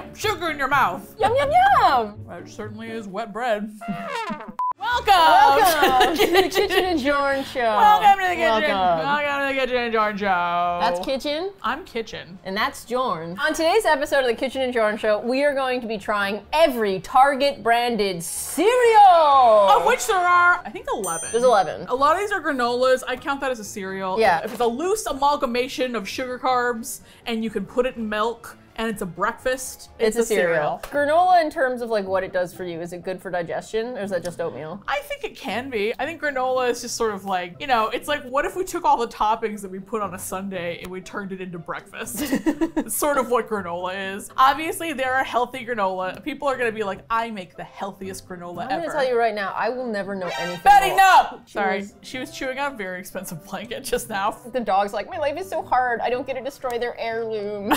Bam! Sugar in your mouth. Yum, yum, yum. That certainly is wet bread. Welcome to the Kitchen and Jorn Show. Welcome to the Kitchen. Welcome to the Kitchen and Jorn Show. That's Kitchen. I'm Kitchen. And that's Jorn. On today's episode of the Kitchen and Jorn Show, we are going to be trying every Target branded cereal. Of which there are, I think 11. There's 11. A lot of these are granolas. I count that as a cereal. Yeah. If it's a loose amalgamation of sugar carbs and you can put it in milk, and it's a breakfast, it's a cereal. Granola, in terms of like what it does for you, is it good for digestion or is that just oatmeal? I think it can be. I think granola is just sort of like, you know, it's like, what if we took all the toppings that we put on a sundae and we turned it into breakfast? It's sort of what granola is. Obviously there are healthy granola. People are gonna be like, I make the healthiest granola ever. I'm gonna tell you right now, I will never know anything. Betty, no! Sorry, she was chewing on a very expensive blanket just now. The dog's like, my life is so hard. I don't get to destroy their heirlooms.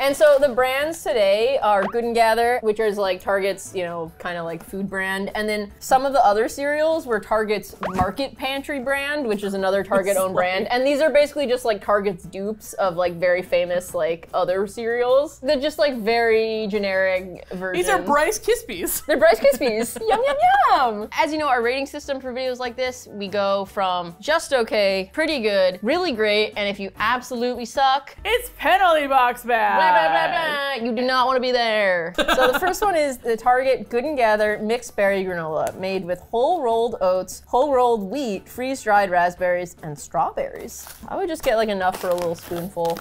And so the brands today are Good & Gather, which is like Target's, you know, kind of like food brand. And then some of the other cereals were Target's Market Pantry brand, which is another Target-owned brand. And these are basically just like Target's dupes of like very famous like other cereals. They're just like very generic versions. These are Rice Krispies. They're Rice Krispies. Yum, yum, yum. As you know, our rating system for videos like this, we go from just okay, pretty good, really great, and if you absolutely suck, it's penalty box bad. Blah, blah, blah, blah. You do not want to be there. So the first one is the Target Good & Gather Mixed Berry Granola, made with whole rolled oats, whole rolled wheat, freeze-dried raspberries, and strawberries. I would just get like enough for a little spoonful.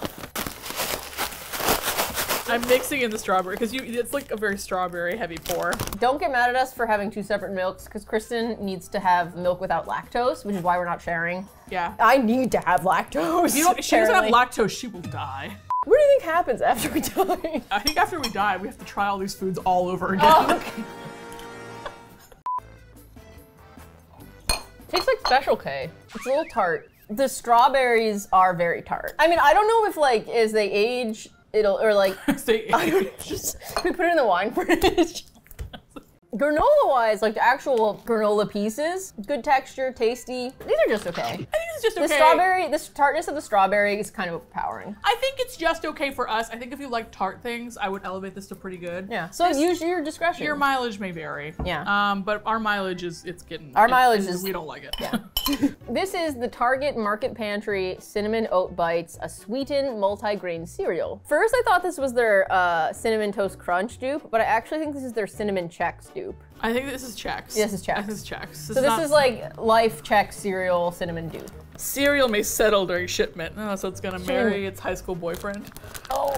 I'm mixing in the strawberry because it's like a very strawberry heavy pour. Don't get mad at us for having two separate milks because Kristen needs to have milk without lactose, which is why we're not sharing. Yeah. I need to have lactose. If you don't, if she doesn't have lactose, she will die. What do you think happens after we die? I think after we die, we have to try all these foods all over again. Oh, okay. Tastes like Special K. It's a little tart. The strawberries are very tart. I mean, I don't know if like as they age, it'll or like we put it in the wine fridge. Granola-wise, like the actual granola pieces, good texture, tasty. These are just okay. I think it's just okay. The strawberry, the tartness of the strawberry is kind of overpowering. I think it's just okay for us. I think if you like tart things, I would elevate this to pretty good. Yeah. So use your discretion. Your mileage may vary. Yeah. But our mileage is, it's getting. Our mileage is. We don't like it. Yeah. This is the Target Market Pantry Cinnamon Oat Bites, a sweetened multi-grain cereal. First, I thought this was their Cinnamon Toast Crunch dupe, but I actually think this is their Cinnamon Chex dupe. I think this is Chex. Yes, it's Chex. This is Chex. So this is like Life Chex cereal cinnamon dupe. Cereal may settle during shipment. Oh, so it's gonna marry its high school boyfriend. Oh.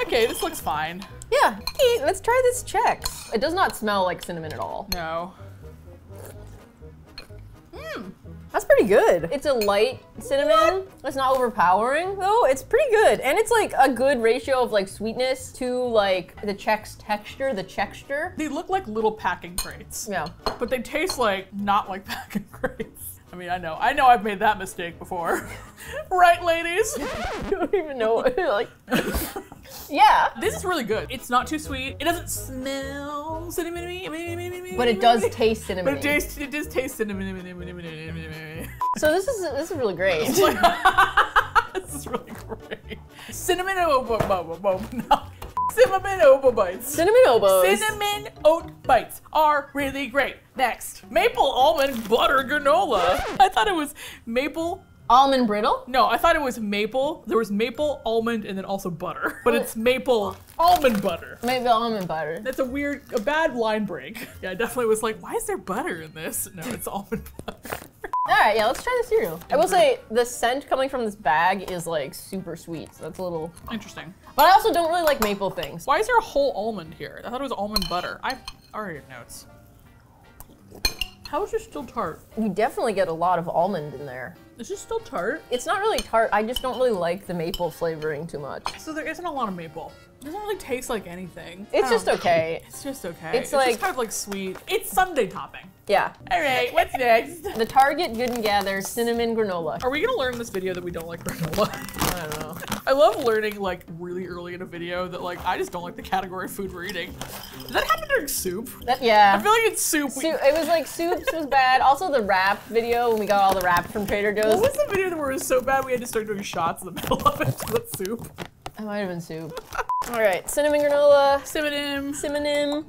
Okay, this looks fine. Yeah. Hey, let's try this Chex. It does not smell like cinnamon at all. No. Mmm. That's pretty good. It's a light cinnamon. It's not overpowering though. It's pretty good. And it's like a good ratio of like sweetness to like the Chex texture, the texture. They look like little packing crates. Yeah. But they taste like not like packing crates. I mean, I know I've made that mistake before. Right, ladies? You don't even know, like, yeah. This is really good. It's not too sweet. It doesn't smell cinnamon-y. But it does taste cinnamon-y. But it does taste cinnamon-y. So this is really great. This is really great. Cinnamon no. Cinnamon Oat Bites. Cinnamon Oboes. Cinnamon Oat Bites are really great. Next, maple almond butter granola. I thought it was maple. Almond brittle? No, I thought it was maple. There was maple, almond, and then also butter. But it's maple almond butter. Maple almond butter. That's a bad line break. Yeah, I definitely was like, why is there butter in this? No, it's almond butter. All right, yeah, let's try the cereal. I will say the scent coming from this bag is like super sweet. So that's a little interesting. But I also don't really like maple things. Why is there a whole almond here? I thought it was almond butter. I already have notes. How is this still tart? You definitely get a lot of almond in there. Is this still tart? It's not really tart. I just don't really like the maple flavoring too much. So there isn't a lot of maple. It doesn't really taste like anything. It's just okay. It's just okay. It's like just kind of like sweet. It's sundae topping. Yeah. All right, what's next? The Target Good & Gather Cinnamon Granola. Are we gonna learn in this video that we don't like granola? I don't know. I love learning like really early in a video that like, I just don't like the category of food we're eating. Did that happen during soup? Yeah. I feel like it's soup. It was like soups was bad. Also the wrap video, when we got all the wrap from Trader Joe's. What was the video that was so bad we had to start doing shots in the middle of it? That's soup. It might have been soup. All right, cinnamon granola. Cinnamon.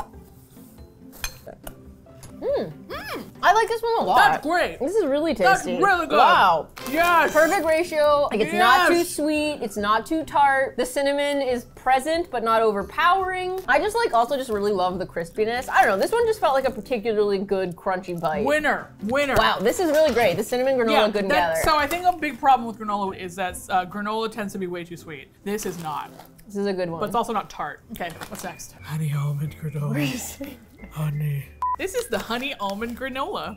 I like this one a lot. That's great. This is really tasty. That's really good. Wow. Yes. Perfect ratio. Like it's not too sweet. It's not too tart. The cinnamon is present but not overpowering. I just like also really love the crispiness. I don't know. This one just felt like a particularly good crunchy bite. Winner. Wow. This is really great. The cinnamon granola good and gather. So I think a big problem with granola is that granola tends to be way too sweet. This is not. This is a good one. But it's also not tart. Okay. What's next? Honey almond granola. Honey. This is the honey almond granola.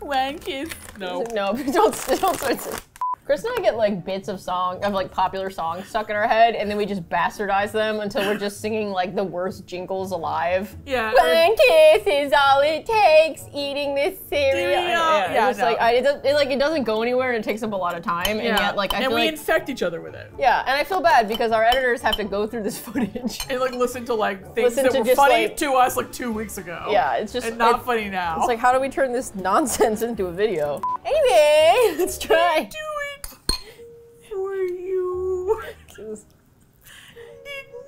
One kiss. No. No, don't switch it. Chris and I get like bits of popular songs stuck in our head, and then we just bastardize them until we're just singing like the worst jingles alive. Yeah. One kiss is all it takes. Eating this cereal. It doesn't go anywhere, and it takes up a lot of time. Yeah. And yet, like, we infect each other with it. Yeah, and I feel bad because our editors have to go through this footage and like listen to like things that were funny to us like 2 weeks ago. Yeah, it's just not funny now. It's like, how do we turn this nonsense into a video? Anyway, let's try. Do it. For you. Didn't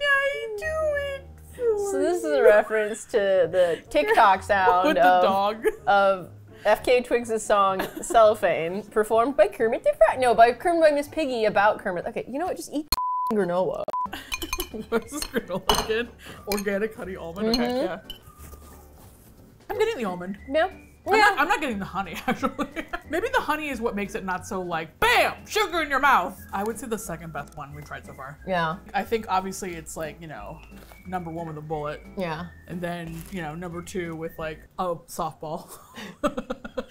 I do it for So this is a reference to the TikTok sound of FKA Twigs' song Cellophane, performed by Kermit the Frog. No, by Miss Piggy about Kermit. Okay, you know what? Just eat granola. What's this granola again? Organic honey almond? Okay, yeah. I'm getting the almond. No. Yeah. I'm not getting the honey, actually. Maybe the honey is what makes it not so like, bam, sugar in your mouth. I would say the second best one we've tried so far. Yeah. I think obviously it's like, you know, #1 with a bullet. Yeah. And then, you know, #2 with like a softball.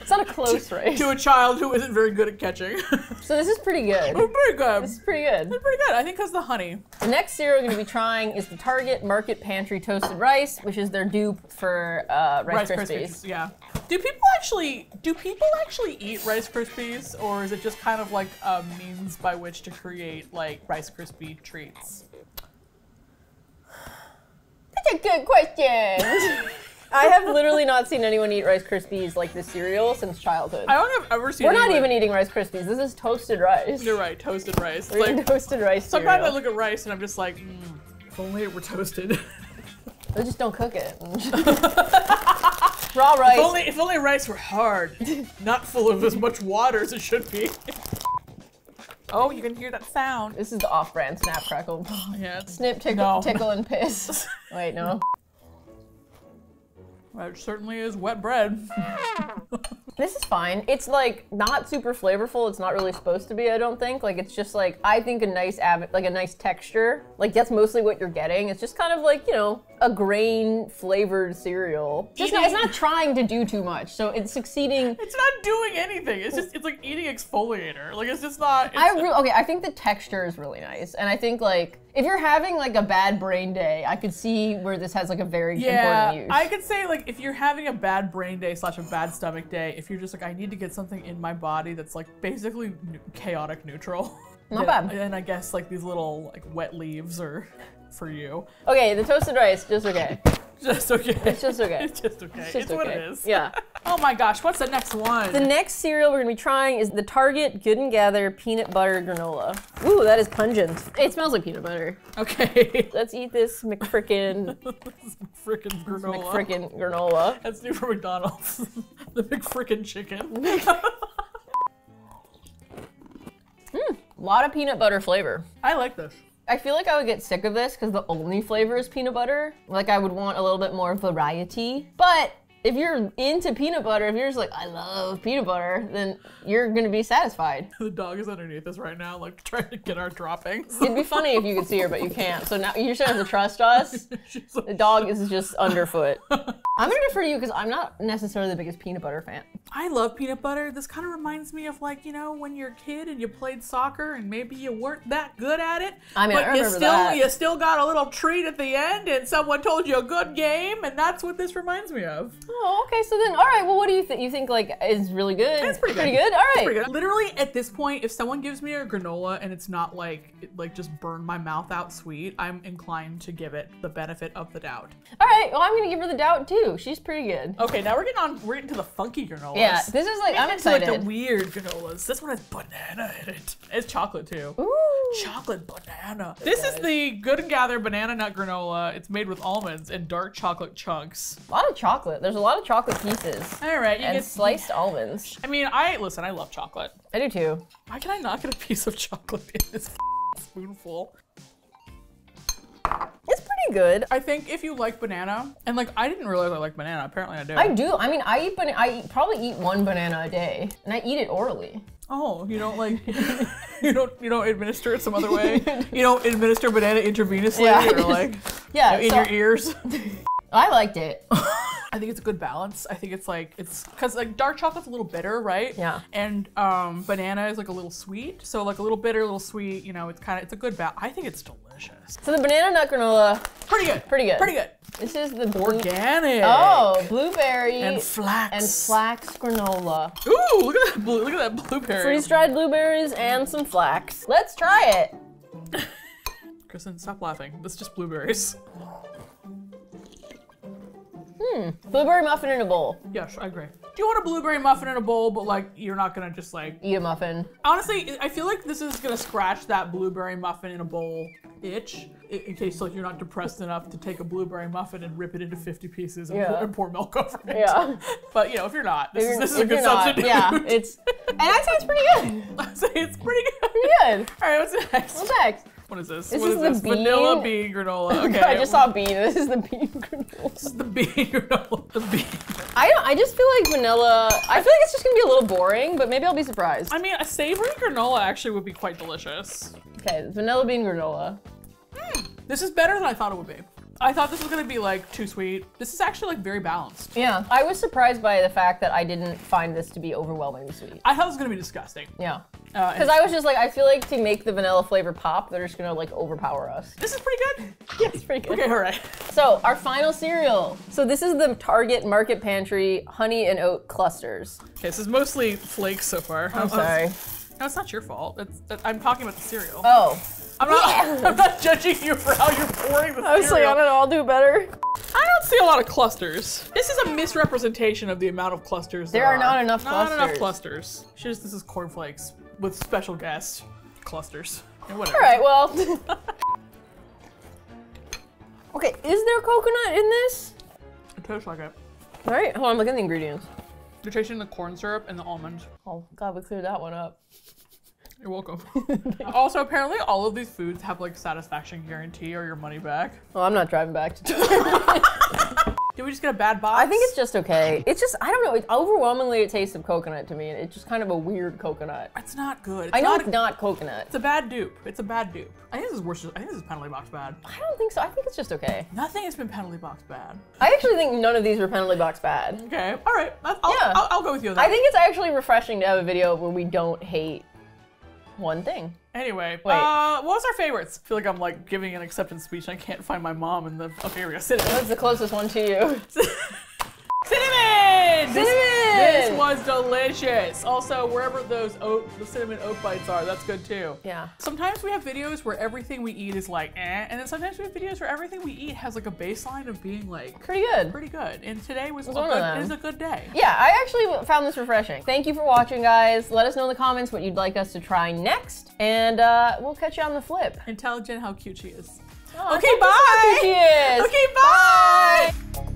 It's not a close race. To a child who isn't very good at catching. So this is pretty good. It's pretty good. I think because the honey. The next cereal we're going to be trying is the Target Market Pantry Toasted Rice, which is their dupe for Rice Krispies. Yeah. Do people actually eat Rice Krispies, or is it just kind of like a means by which to create like Rice Krispie treats? That's a good question. I have literally not seen anyone eat Rice Krispies like this cereal since childhood. I don't have ever seen. We're not even eating Rice Krispies. This is toasted rice. You're right, toasted rice. We're eating toasted rice. Sometimes I look at rice and I'm just like, if only it were toasted. They just don't cook it. Raw rice. If only rice were hard, not full of as much water as it should be. Oh, you can hear that sound. This is the off-brand snap crackle. Yeah. Snip, tickle, and piss. Wait, no. That certainly is wet bread. This is fine. It's like not super flavorful. It's not really supposed to be, I don't think. Like it's just like, I think a nice texture. Like that's mostly what you're getting. It's just kind of like, you know, a grain flavored cereal. It's not trying to do too much. So it's succeeding. It's not doing anything. It's like eating exfoliator. Like it's just not. I think the texture is really nice. And I think like, if you're having like a bad brain day, I could see where this has like a very important use. I could say like if you're having a bad brain day / a bad stomach day, if you're just like, I need to get something in my body that's like basically chaotic neutral. Not bad. And I guess like these little like wet leaves are for you. Okay, the toasted rice, just okay. Just okay. It's just okay. It's just okay. It's what it is. Yeah. Oh my gosh, what's the next one? The next cereal we're gonna be trying is the Target Good and Gather Peanut Butter Granola. Ooh, that is pungent. It smells like peanut butter. Okay. Let's eat this McFrickin'. McFrickin' granola. McFrickin' granola. That's new for McDonald's. The McFrickin' chicken. A lot of peanut butter flavor. I like this. I feel like I would get sick of this because the only flavor is peanut butter. Like I would want a little bit more variety. But if you're into peanut butter, if you're just like, I love peanut butter, then you're gonna be satisfied. The dog is underneath us right now, like trying to get our droppings. It'd be funny if you could see her, but you can't. So now you just have to trust us. The dog is just underfoot. I'm gonna defer to you because I'm not necessarily the biggest peanut butter fan. I love peanut butter. This kind of reminds me of like, you know, when you're a kid and you played soccer and maybe you weren't that good at it. I mean, but I remember you still got a little treat at the end and someone told you a good game, and that's what this reminds me of. Oh, okay. So then, all right. Well, what do you think? You think like is really good? It's pretty good. All right. It's pretty good. Literally at this point, if someone gives me a granola and it's not like just burn my mouth out sweet, I'm inclined to give it the benefit of the doubt. All right. Well, I'm gonna give her the doubt too. She's pretty good. Okay. Now we're getting to the funky granolas. Yeah. This is like I'm excited. Like the weird granolas. This one has banana in it. It's chocolate too. Ooh. Chocolate banana. This is the Good & Gather banana nut granola. It's made with almonds and dark chocolate chunks. A lot of chocolate. There's a lot of chocolate pieces. All right. You get sliced almonds. I mean, listen, I love chocolate. I do too. Why can I not get a piece of chocolate in this spoonful? It's pretty good. I think if you like banana, and like I didn't realize I like banana. Apparently I do. I do. I mean, I probably eat one banana a day, and I eat it orally. Oh, you don't like you don't administer it some other way. You don't administer banana intravenously, or like in your ears. I liked it. I think it's a good balance. I think it's like, cause like dark chocolate's a little bitter, right? Yeah. And banana is like a little sweet. So like a little bitter, a little sweet, you know, it's kind of, it's a good balance. I think it's delicious. So the banana nut granola. Pretty good. Pretty good. Pretty good. This is the organic. Oh, blueberry. And flax. And flax granola. Ooh, look at that, look at that blueberry. Freeze dried blueberries and some flax. Let's try it. Kristen, stop laughing. That's just blueberries. Blueberry muffin in a bowl. Yes, I agree. Do you want a blueberry muffin in a bowl, but like you're not gonna just like eat a muffin? Honestly, I feel like this is gonna scratch that blueberry muffin in a bowl itch in case like you're not depressed enough to take a blueberry muffin and rip it into 50 pieces and, pour milk over it. Yeah. But you know, if you're not, this is a good substitute. Yeah, and I'd say it's pretty good. I'd say it's pretty good. Pretty good. All right, what's next? What's next? What is this? This is the bean? Vanilla bean granola. Okay. I just saw bean. This is the bean granola. This is the bean granola. The bean. I just feel like vanilla. I feel like it's just gonna be a little boring, but maybe I'll be surprised. I mean, a savory granola actually would be quite delicious. Okay, vanilla bean granola. This is better than I thought it would be. I thought this was gonna be like too sweet. This is actually like very balanced. Yeah, I was surprised by the fact that I didn't find this to be overwhelmingly sweet. I thought it was gonna be disgusting. Yeah, because I was just like, I feel like to make the vanilla flavor pop, they're just gonna like overpower us. This is pretty good. Yeah, it's pretty good. Okay, all right. So our final cereal. So this is the Target Market Pantry Honey and Oat Clusters. Okay, this is mostly flakes so far. I'm sorry. No, it's not your fault. I'm talking about the cereal. Oh. I'm not judging you for how you're pouring the cereal. I was like, I don't know, I'll do better. I don't see a lot of clusters. This is a misrepresentation of the amount of clusters there are. There are not enough clusters. Not enough clusters. This is cornflakes with special guest clusters. And whatever. All right, well. Okay, is there coconut in this? It tastes like it. All right, hold on, look at the ingredients. You're tasting the corn syrup and the almond. Oh, God, we cleared that one up. You're welcome. Also, apparently all of these foods have like satisfaction guarantee or your money back. Well, I'm not driving back to Target. Did we just get a bad box? I think it's just okay. It's just, I don't know, overwhelmingly it tastes of coconut to me. It's just kind of a weird coconut. It's not good. I know it's not coconut. It's a bad dupe. It's a bad dupe. I think this is worse. I think this is penalty box bad. I don't think so. I think it's just okay. Nothing has been penalty box bad. I actually think none of these were penalty box bad. Okay. All right. I'll go with you on that. I think it's actually refreshing to have a video where we don't hate one thing. Anyway, what was our favorites? I feel like I'm like giving an acceptance speech and I can't find my mom in the area. Cinnamon. What's the closest one to you? Cinnamon! Cinnamon! This was delicious. Also, wherever those the cinnamon oat bites are, that's good too. Yeah. Sometimes we have videos where everything we eat is like, eh, and then sometimes we have videos where everything we eat has like a baseline of being like pretty good. Pretty good. And today was a good day. Yeah, I actually found this refreshing. Thank you for watching, guys. Let us know in the comments what you'd like us to try next, and we'll catch you on the flip. And tell Jen how cute she is. Oh, okay, bye. How cute she is. Okay, bye. Bye.